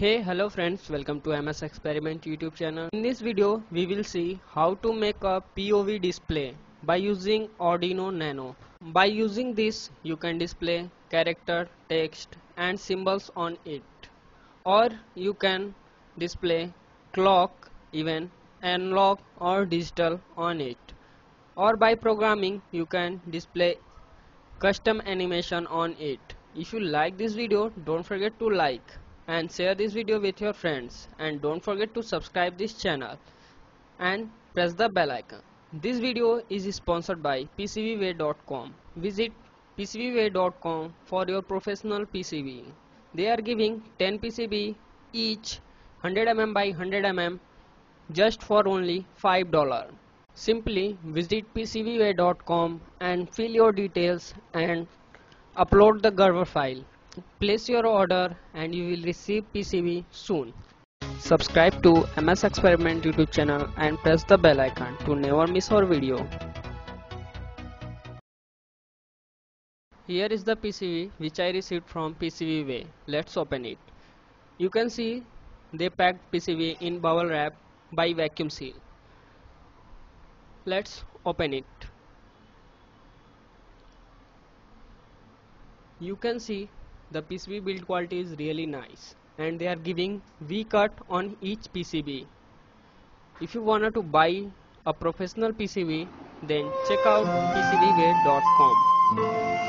Hey, hello friends, welcome to MS Experiment YouTube channel. In this video, we will see how to make a POV display by using Arduino Nano. By using this, you can display character, text and symbols on it. Or you can display clock, even analog or digital on it. Or by programming, you can display custom animation on it. If you like this video, don't forget to like and share this video with your friends, and don't forget to subscribe this channel and press the bell icon. This video is sponsored by PCBWay.com. Visit PCBWay.com for your professional PCB. They are giving 10 PCB each 100mm by 100mm just for only $5. Simply visit PCBWay.com and fill your details and upload the Gerber file. Place your order and you will receive PCB soon. Subscribe to MS Experiment YouTube channel and press the bell icon to never miss our video. Here is the PCB which I received from PCBWay. Let's open it. You can see they packed PCB in bubble wrap by vacuum seal. Let's open it. You can see the PCB build quality is really nice, and they are giving V-cut on each PCB. If you wanted to buy a professional PCB, then check out PCBWay.com.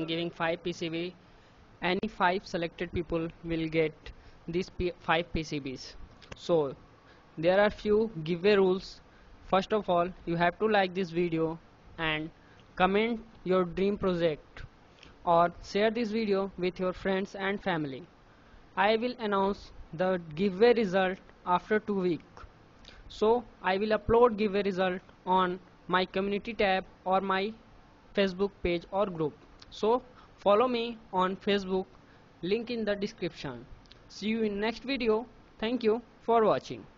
I'm giving 5 PCB. Any 5 selected people will get these 5 PCBs. So there are few giveaway rules. First of all, you have to like this video and comment your dream project or share this video with your friends and family. I will announce the giveaway result after 2 weeks. So I will upload giveaway result on my community tab or my Facebook page or group. So follow me on Facebook, link in the description. See you in next video. Thank you for watching.